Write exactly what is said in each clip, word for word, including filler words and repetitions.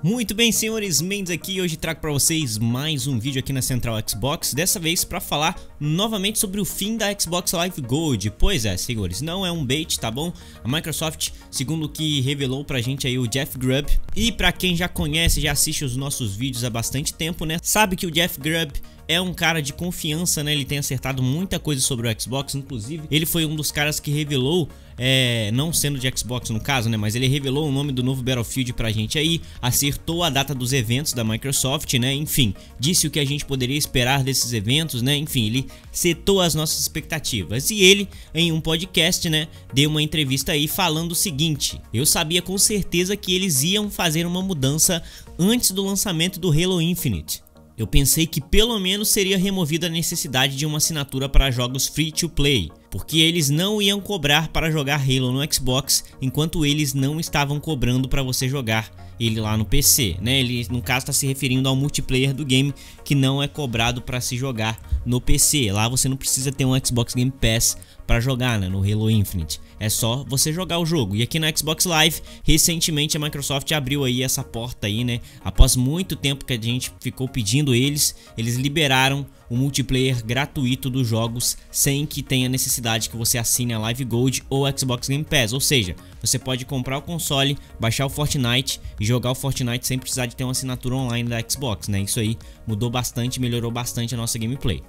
Muito bem, senhores, Mendes aqui, hoje trago para vocês mais um vídeo aqui na Central Xbox, dessa vez para falar novamente sobre o fim da Xbox Live Gold. Pois é, senhores, não é um bait, tá bom? A Microsoft, segundo o que revelou pra gente aí o Jeff Grubb, e para quem já conhece, já assiste os nossos vídeos há bastante tempo, né, sabe que o Jeff Grubb é um cara de confiança, né? Ele tem acertado muita coisa sobre o Xbox, inclusive ele foi um dos caras que revelou, é, não sendo de Xbox no caso, né, mas ele revelou o nome do novo Battlefield pra gente aí, acertou a data dos eventos da Microsoft, né, enfim, disse o que a gente poderia esperar desses eventos, né, enfim, ele setou as nossas expectativas. E ele, em um podcast, né, deu uma entrevista aí falando o seguinte: eu sabia com certeza que eles iam fazer uma mudança antes do lançamento do Halo Infinite. Eu pensei que pelo menos seria removida a necessidade de uma assinatura para jogos free to play, porque eles não iam cobrar para jogar Halo no Xbox, enquanto eles não estavam cobrando para você jogar ele lá no P C, né? Ele, no caso, está se referindo ao multiplayer do game, que não é cobrado para se jogar no P C. Lá você não precisa ter um Xbox Game Pass para jogar, né, no Halo Infinite. É só você jogar o jogo. E aqui na Xbox Live, recentemente a Microsoft abriu aí essa porta aí, né? Após muito tempo que a gente ficou pedindo eles, eles liberaram o multiplayer gratuito dos jogos sem que tenha necessidade que você assine a Live Gold ou Xbox Game Pass. Ou seja, você pode comprar o console, baixar o Fortnite e jogar o Fortnite sem precisar de ter uma assinatura online da Xbox, né? Isso aí mudou bastante, melhorou bastante a nossa gameplay.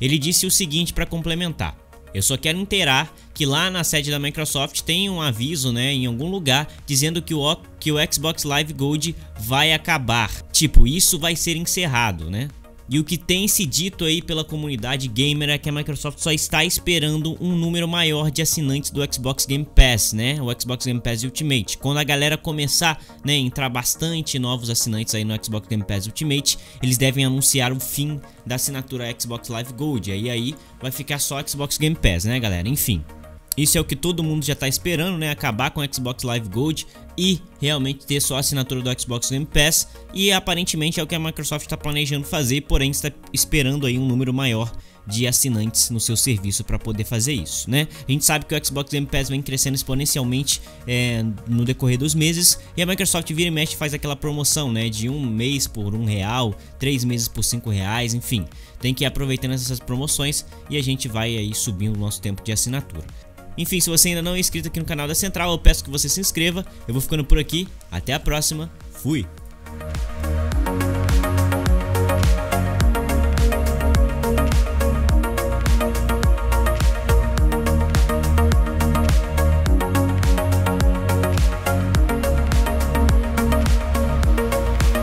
Ele disse o seguinte para complementar: eu só quero inteirar que lá na sede da Microsoft tem um aviso, né, em algum lugar, dizendo que o, que o Xbox Live Gold vai acabar. Tipo, isso vai ser encerrado, né? E o que tem se dito aí pela comunidade gamer é que a Microsoft só está esperando um número maior de assinantes do Xbox Game Pass, né? O Xbox Game Pass Ultimate. Quando a galera começar, né, a entrar bastante novos assinantes aí no Xbox Game Pass Ultimate, eles devem anunciar o fim da assinatura Xbox Live Gold. E aí vai ficar só Xbox Game Pass, né, galera? Enfim, isso é o que todo mundo já está esperando, né? Acabar com o Xbox Live Gold e realmente ter só a assinatura do Xbox Game Pass. E aparentemente é o que a Microsoft está planejando fazer, porém está esperando aí um número maior de assinantes no seu serviço para poder fazer isso, né? A gente sabe que o Xbox Game Pass vem crescendo exponencialmente é, no decorrer dos meses, e a Microsoft vira e mexe faz aquela promoção, né, de um mês por um real, três meses por cinco reais, enfim, tem que ir aproveitando essas promoções e a gente vai aí subindo o nosso tempo de assinatura. Enfim, se você ainda não é inscrito aqui no canal da Central, eu peço que você se inscreva. Eu vou ficando por aqui, até a próxima, fui!